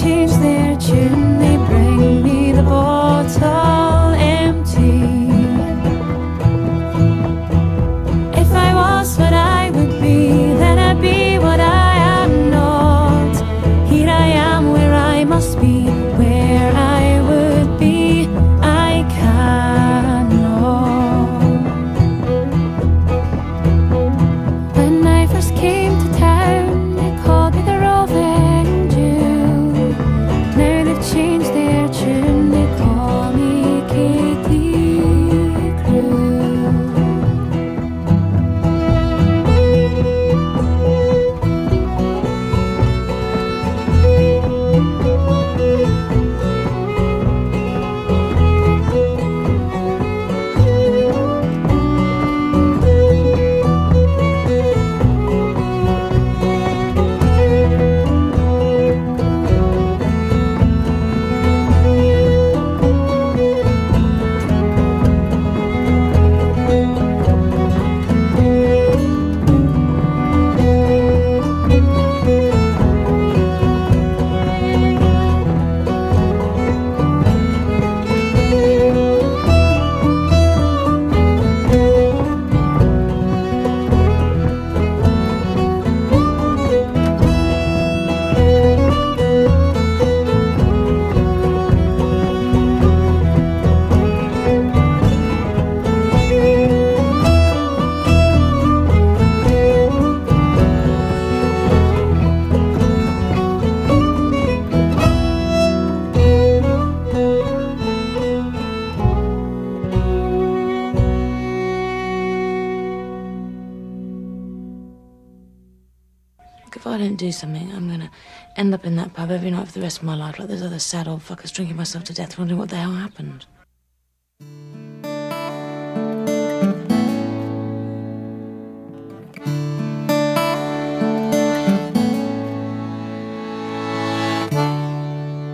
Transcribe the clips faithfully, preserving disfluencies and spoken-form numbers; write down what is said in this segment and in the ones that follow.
change their tune. They bring me the bottle empty. If I was what I would be, then I'd be what I am not. Here I am where I must be, where I would be, I cannot. When I first came to town, they called me the roving Jew. Now they've changed their tune, they call me Katie . If I don't do something, I'm gonna end up in that pub every night for the rest of my life, like those other sad old fuckers, drinking myself to death, wondering what the hell happened.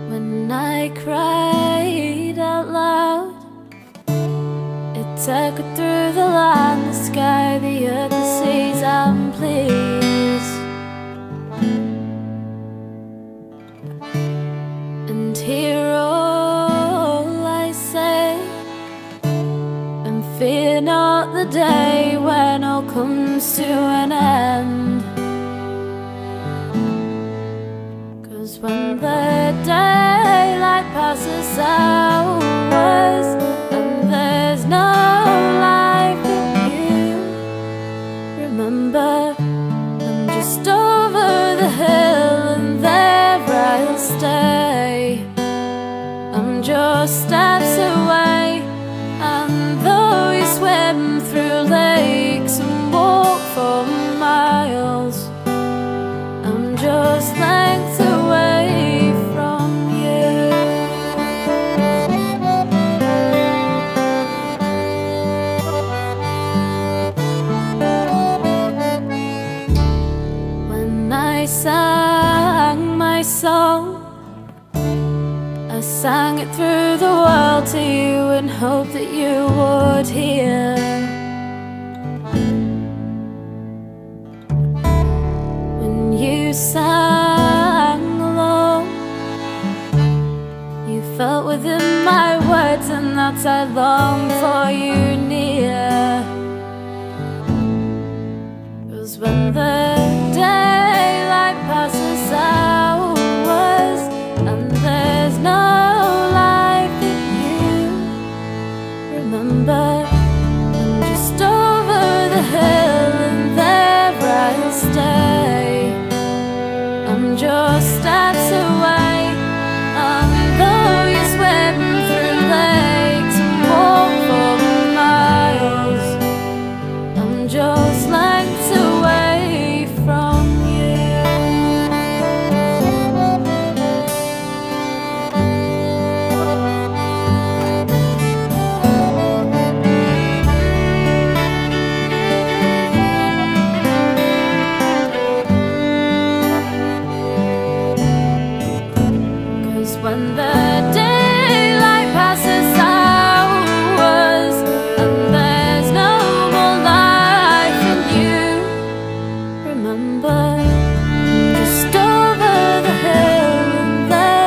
When I cried out loud, it echoed through the land, the sky, the earth, the seas, and please. Hear all I say, and fear not the day when all comes to an end. 'Cause when the daylight passes hours, and there's no life in you, remember, I'm just over the hill, and there I'll stay. I'm just steps away, and though you swim through lakes and walk for miles, I'm just lengths away from you. When I sang my song, I sang it through the world to you in hope that you would hear. When you sang along, you felt within my words, and that I longed for you near. 'Cause when the daylight passes out, I'm just over the hill, and there I'll stay. I'm just steps away, and though you swim through lakes and walk for miles, I'm just lengths away from . Remember, I'm just over the hill, and there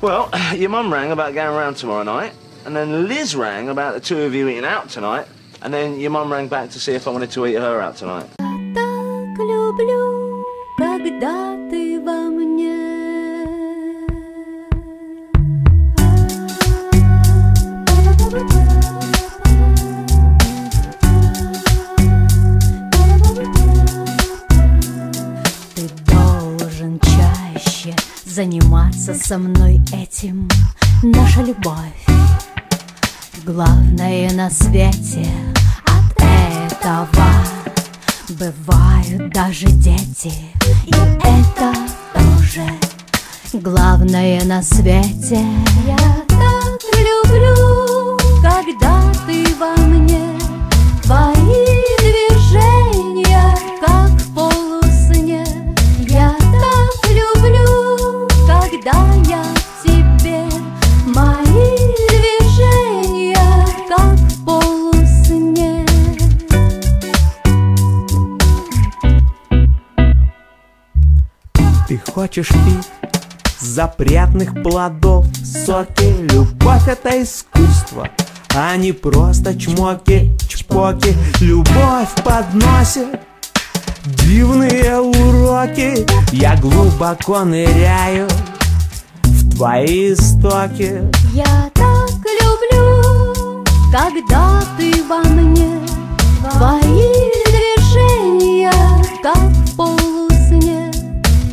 Well, your mum rang about going round tomorrow night, and then Liz rang about the two of you eating out tonight, and then your mum rang back to see if I wanted to eat her out tonight. Заниматься со мной этим, наша любовь, главное на свете. От этого бывают даже дети, и это тоже главное на свете. Я так люблю, когда ты во мне, твои движения, как в полусне. Я так люблю, когда я в тебе, мои движения, как в полусне. Ты хочешь пить запретных плодов соки? Любовь — это искусство, а не просто чмоки, чпоки. Любовь подносит дивные уроки. Я глубоко ныряю твои истоки. Я так люблю, когда ты во мне, твои движения, как в полусне.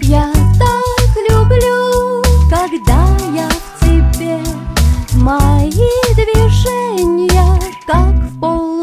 Я так люблю, когда я в тебе, мои движения, как в полусне.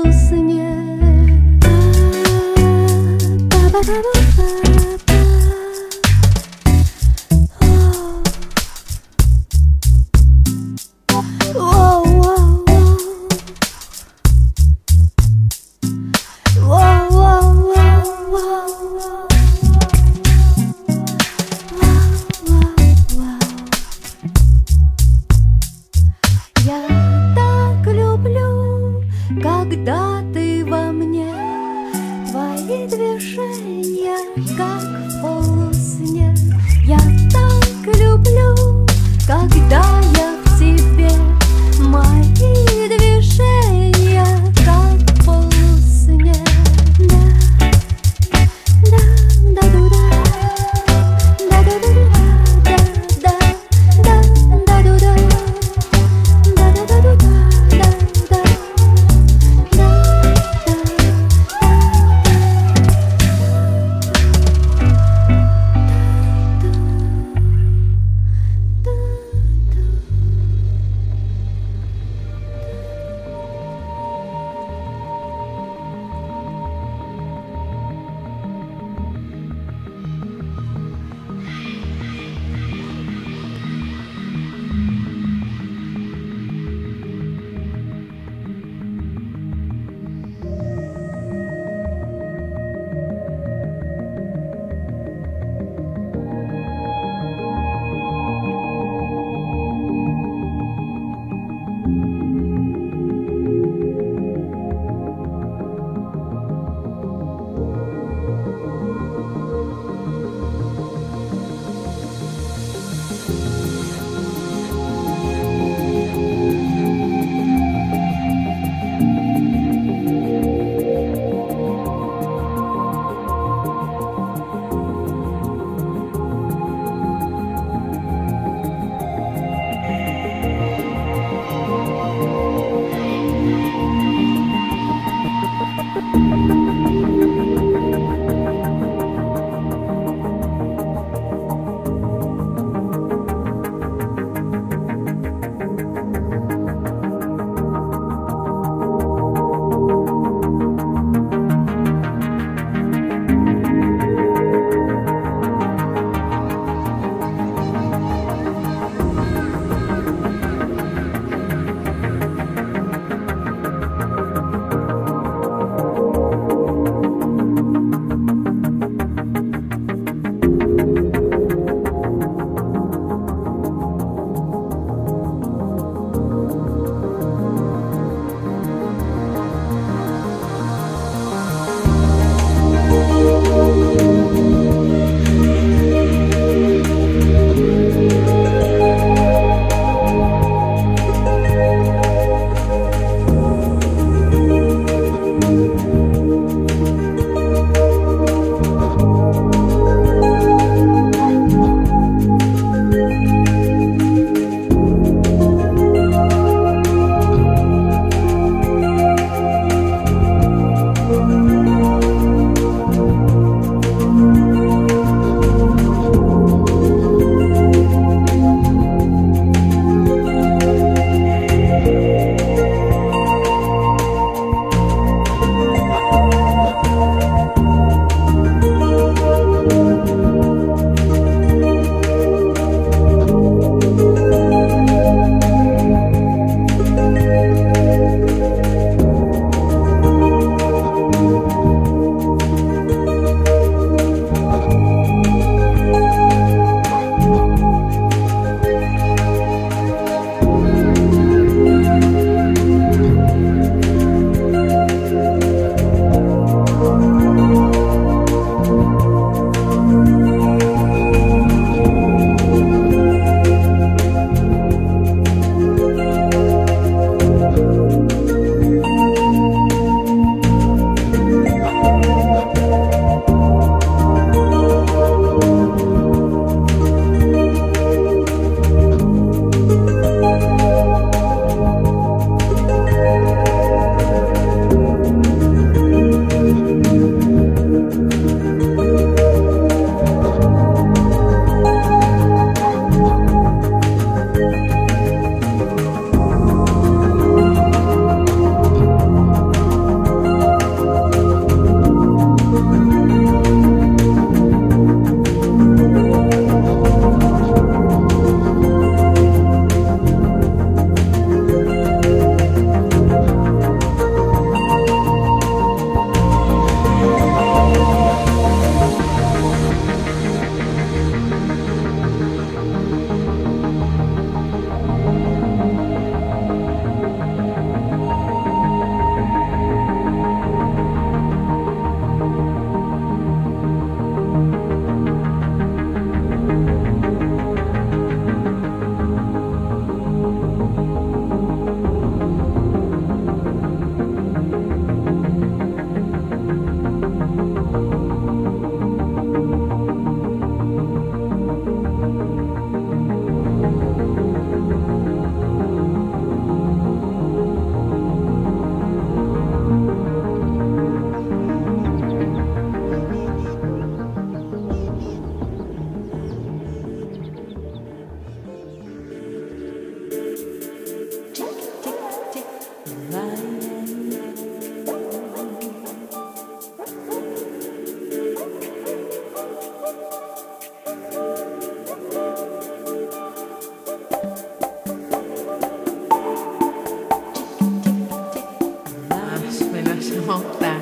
hold back.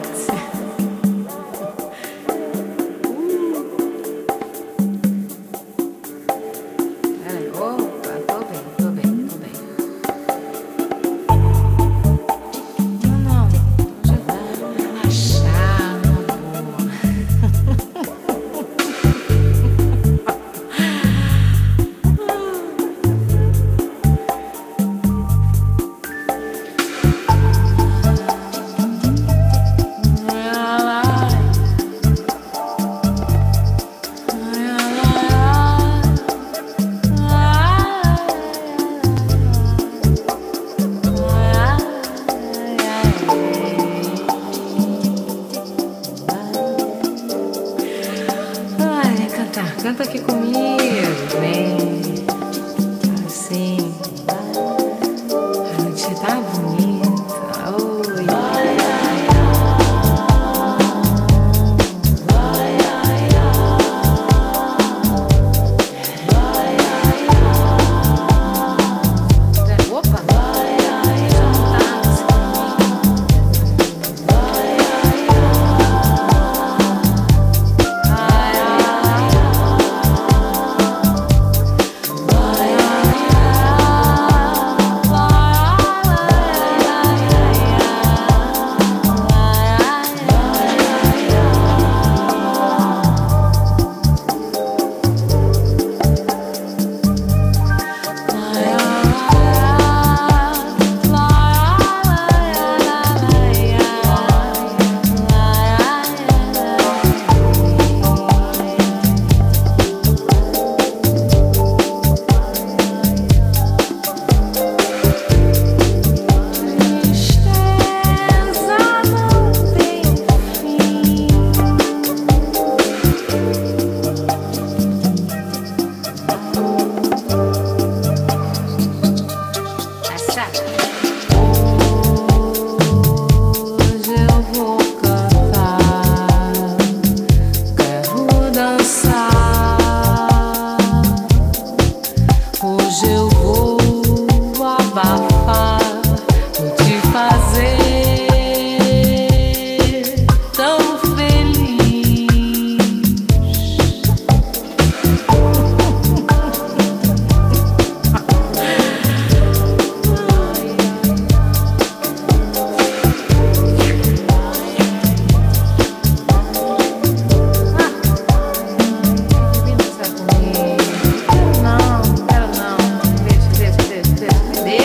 Canta aqui comigo, vem, assim, a noite tá bonita, oi. Ai, ai, ai, ai, ai, ai, ai, ai, opa, ai, ai, ai, ai, ai, deixa, deixa, deixa, me deixa.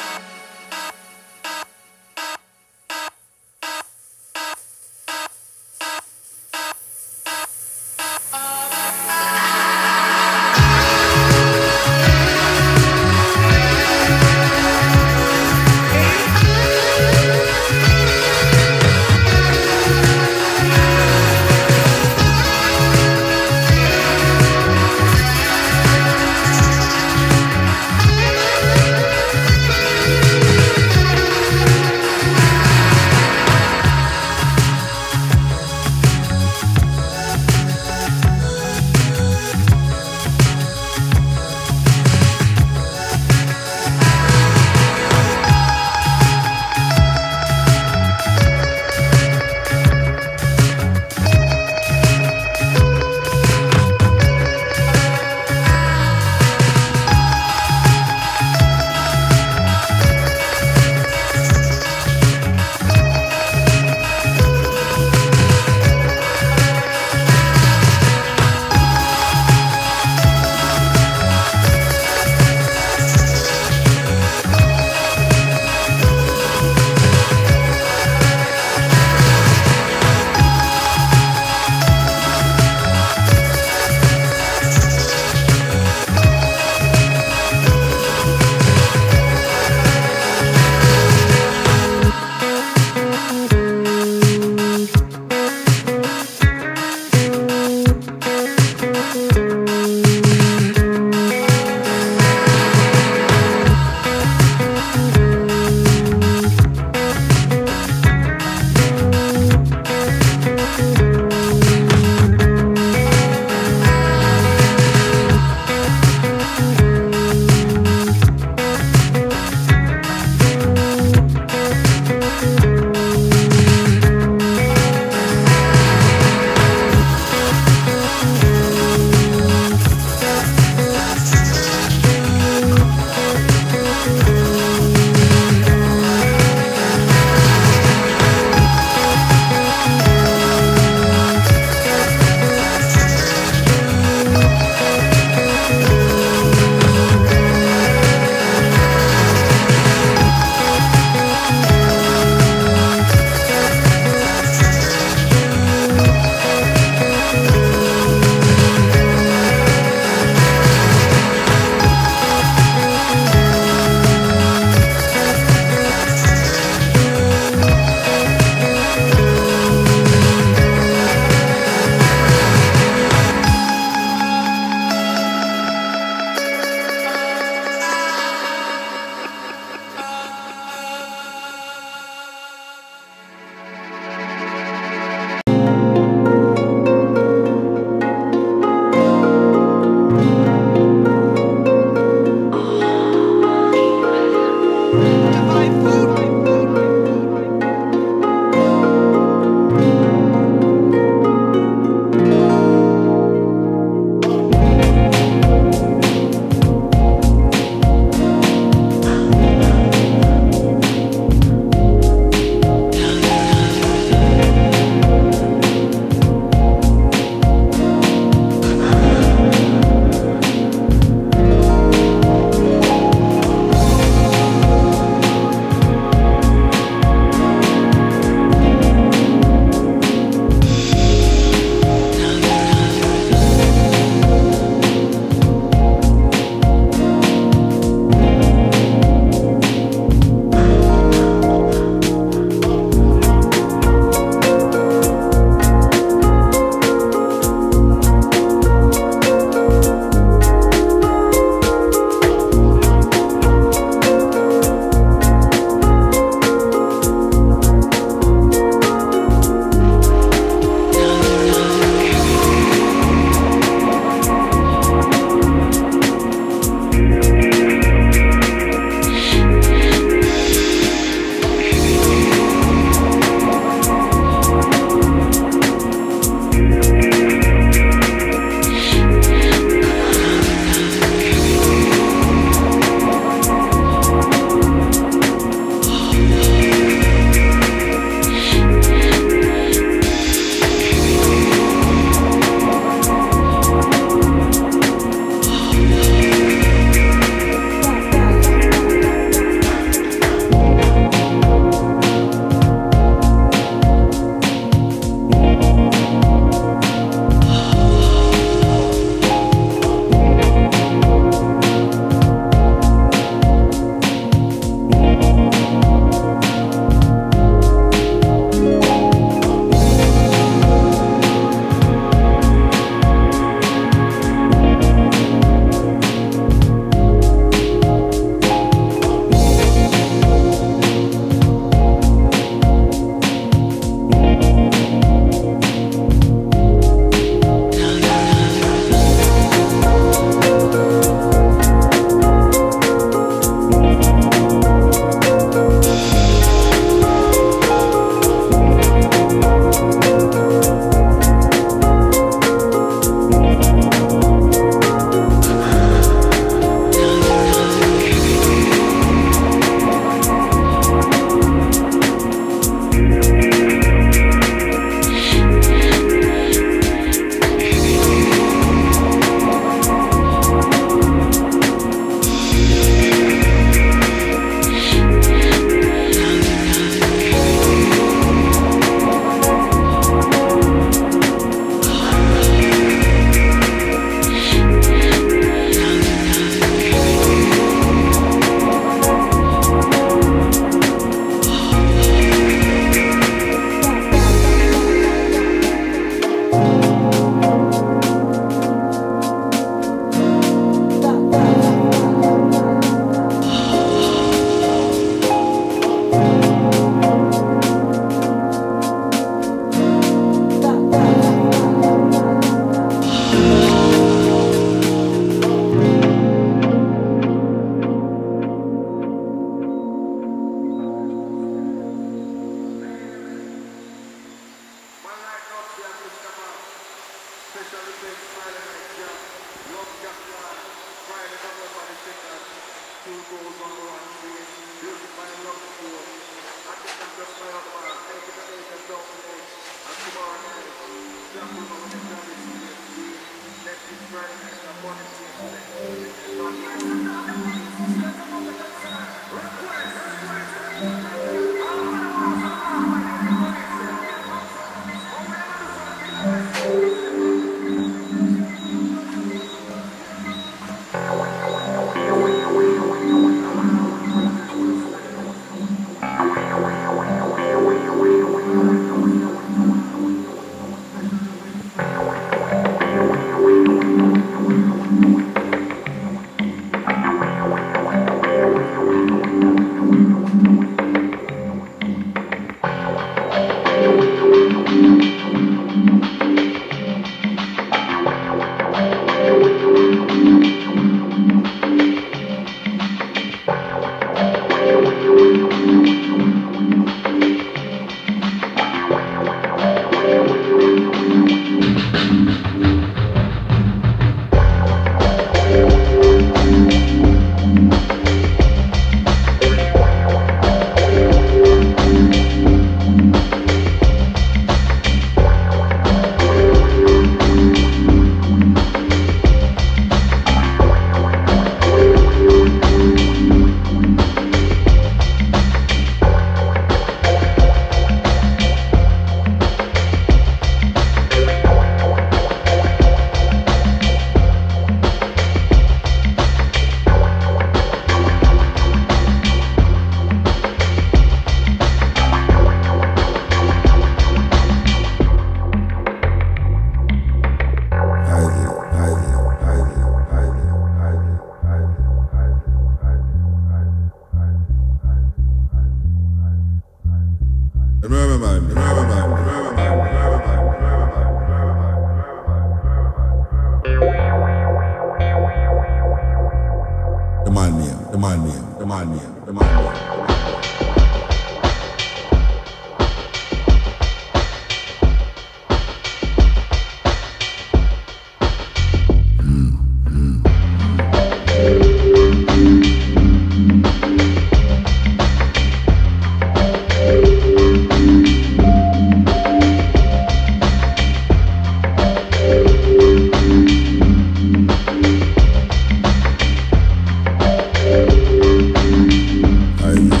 I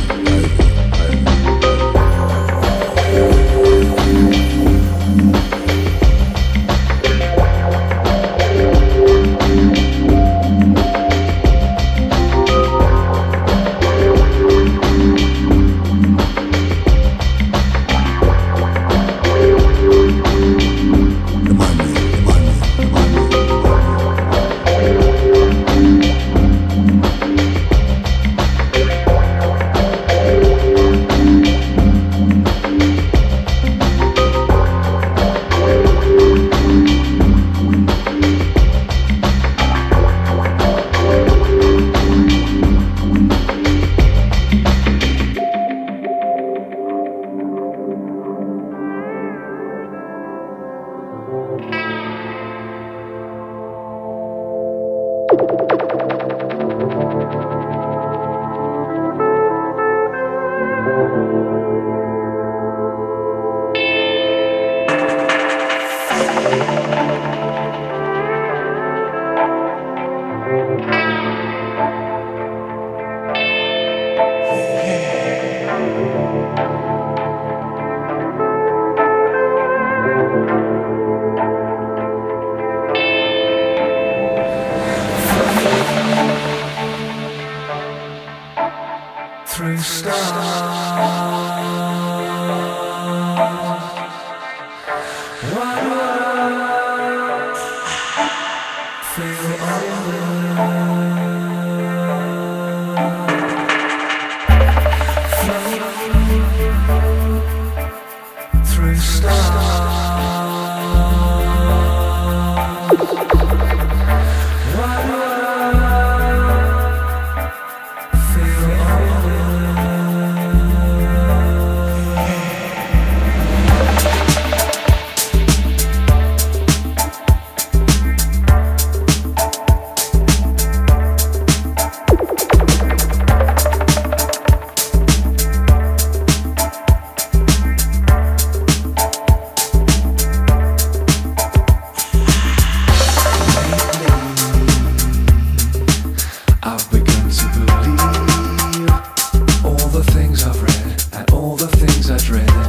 saturated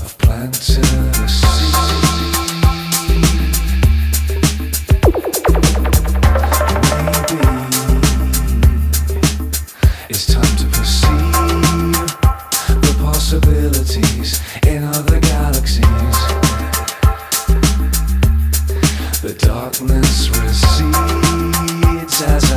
of plants in the sea. Recedes as I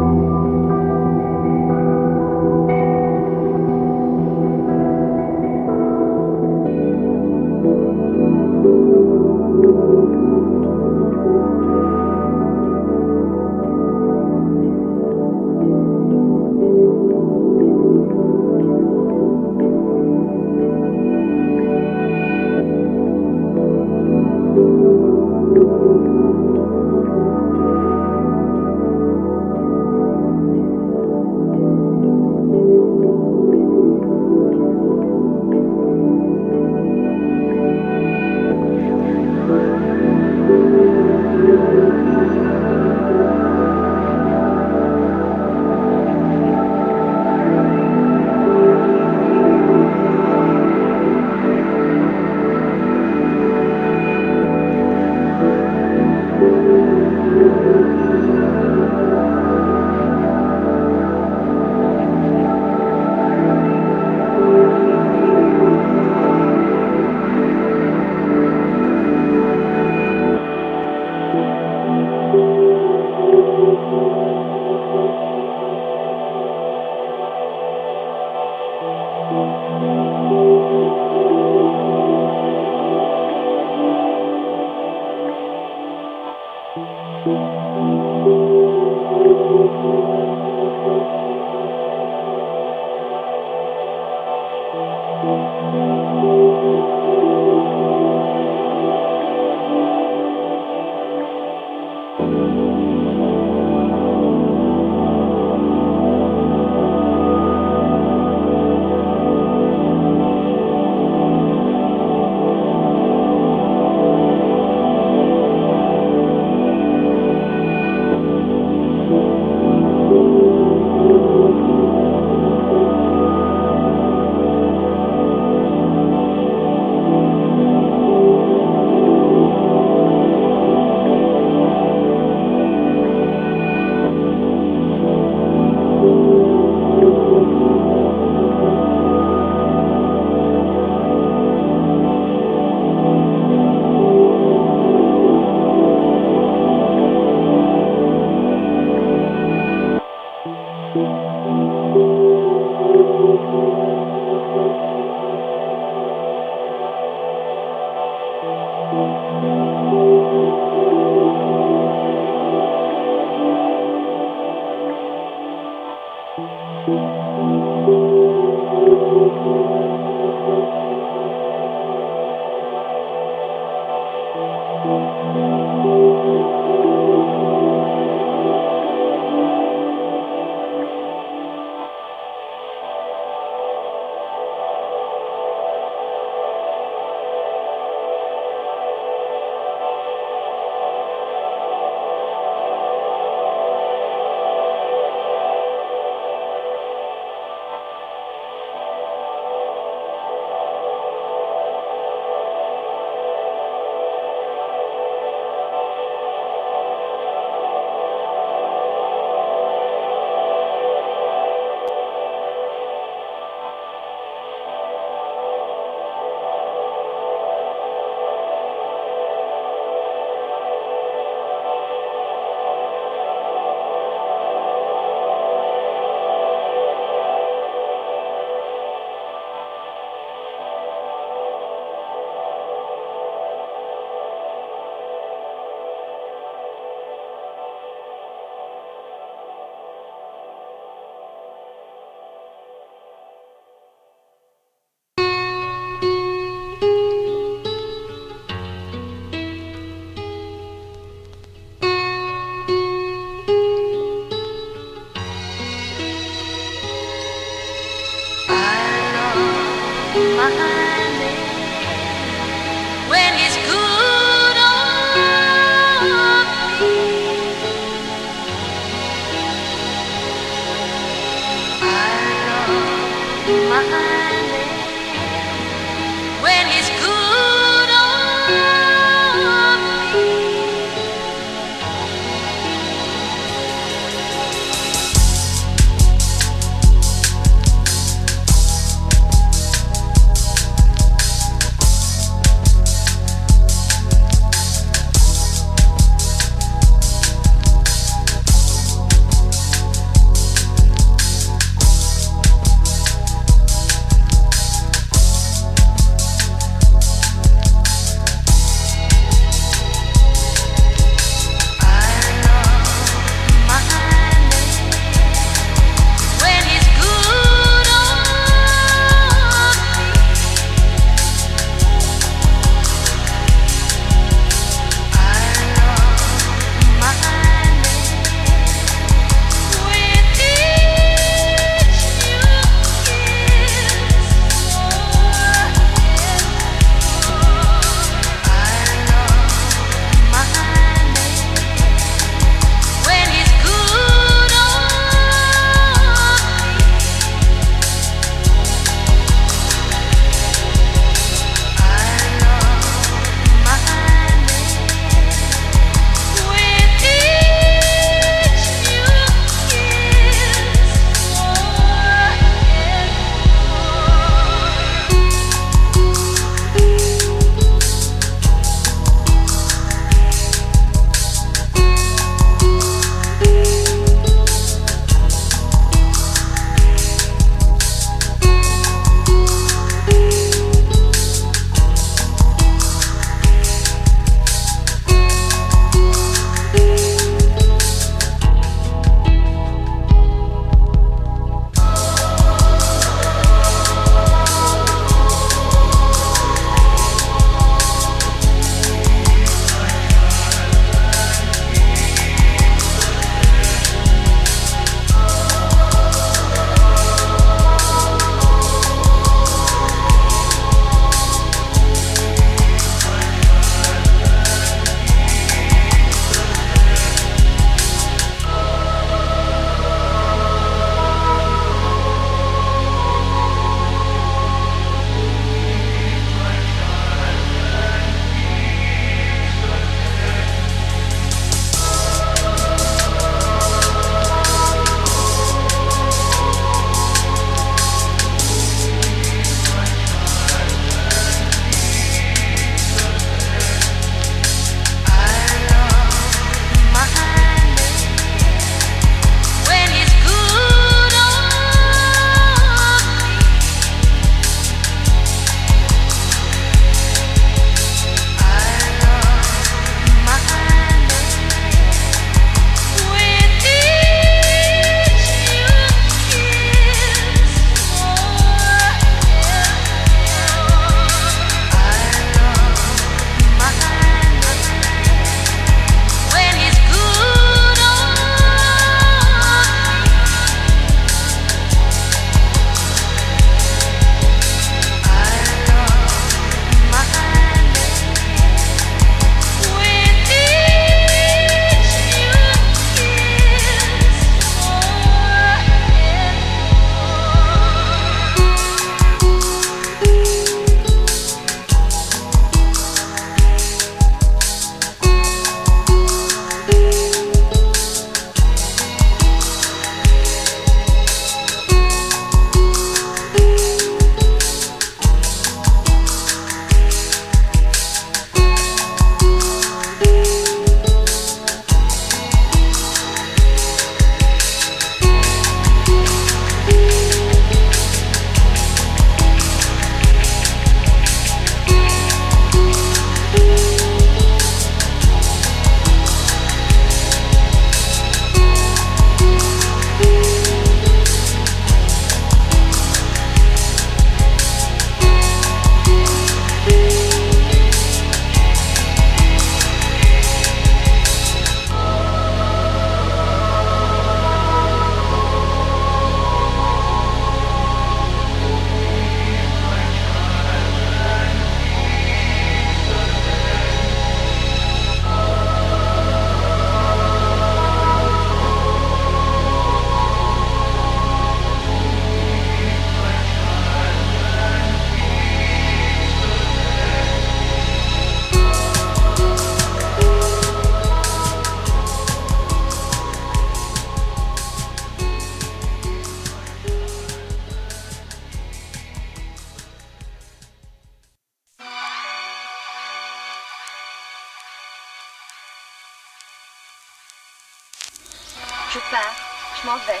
Je pars, je m'en vais.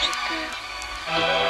J'ai peur.